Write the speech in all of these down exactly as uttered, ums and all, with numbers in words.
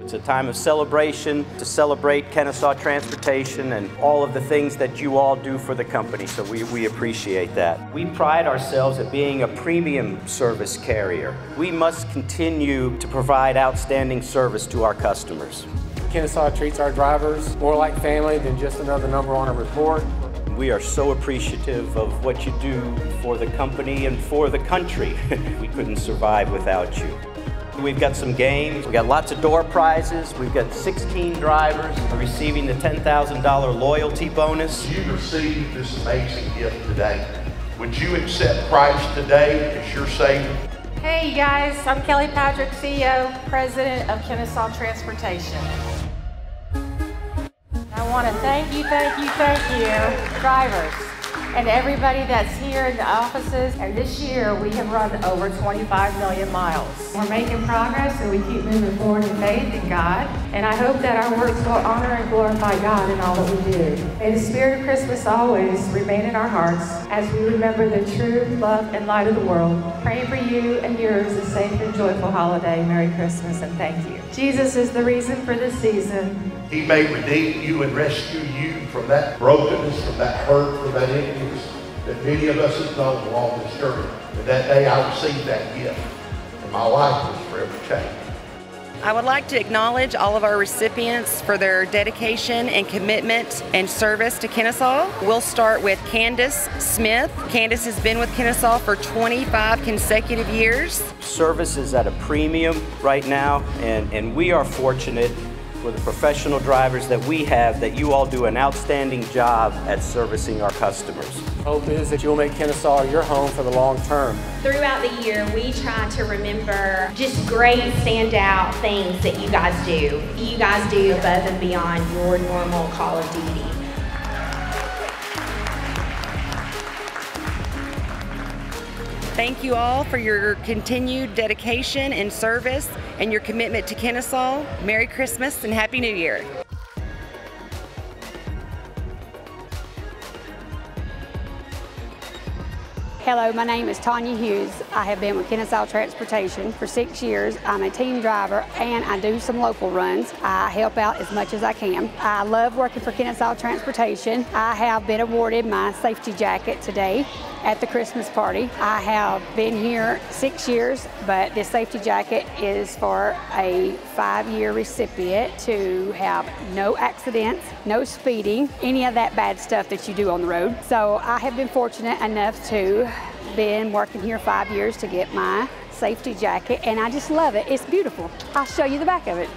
It's a time of celebration, to celebrate Kennesaw Transportation and all of the things that you all do for the company, so we, we appreciate that. We pride ourselves at being a premium service carrier. We must continue to provide outstanding service to our customers. Kennesaw treats our drivers more like family than just another number on a report. We are so appreciative of what you do for the company and for the country. We couldn't survive without you. We've got some games, we've got lots of door prizes, we've got sixteen drivers receiving the ten thousand dollar loyalty bonus. You received this amazing gift today. Would you accept Christ today as your Savior? Hey guys, I'm Kelly Patrick, C E O, President of Kennesaw Transportation. I want to thank you, thank you, thank you, drivers, and everybody that's here in the offices. And this year, we have run over twenty-five million miles. We're making progress, and we keep moving forward in faith in God. And I hope that our works will honor and glorify God in all that we do. May the spirit of Christmas always remain in our hearts as we remember the true love and light of the world. Praying for you and yours a safe and joyful holiday. Merry Christmas, and thank you. Jesus is the reason for this season. He may redeem you and rescue you from that brokenness, from that hurt, from that emptiness that many of us have known along this journey. And that day I received that gift, and my life was forever changed. I would like to acknowledge all of our recipients for their dedication and commitment and service to Kennesaw. We'll start with Candace Smith. Candace has been with Kennesaw for twenty-five consecutive years. Service is at a premium right now, and, and we are fortunate with the professional drivers that we have, that you all do an outstanding job at servicing our customers. Hope is that you'll make Kennesaw your home for the long term. Throughout the year, we try to remember just great standout things that you guys do. You guys do above and beyond your normal call of duty. Thank you all for your continued dedication and service and your commitment to Kennesaw. Merry Christmas and Happy New Year. Hello, my name is Tanya Hughes. I have been with Kennesaw Transportation for six years. I'm a team driver and I do some local runs. I help out as much as I can. I love working for Kennesaw Transportation. I have been awarded my safety jacket today at the Christmas party. I have been here six years, but this safety jacket is for a five-year recipient to have no accidents, no speeding, any of that bad stuff that you do on the road. So I have been fortunate enough to been working here five years to get my safety jacket, and I just love it. It's beautiful. I'll show you the back of it.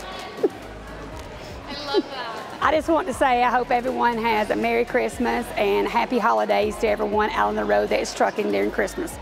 I love that. I just want to say I hope everyone has a Merry Christmas and happy holidays to everyone out on the road that is trucking during Christmas.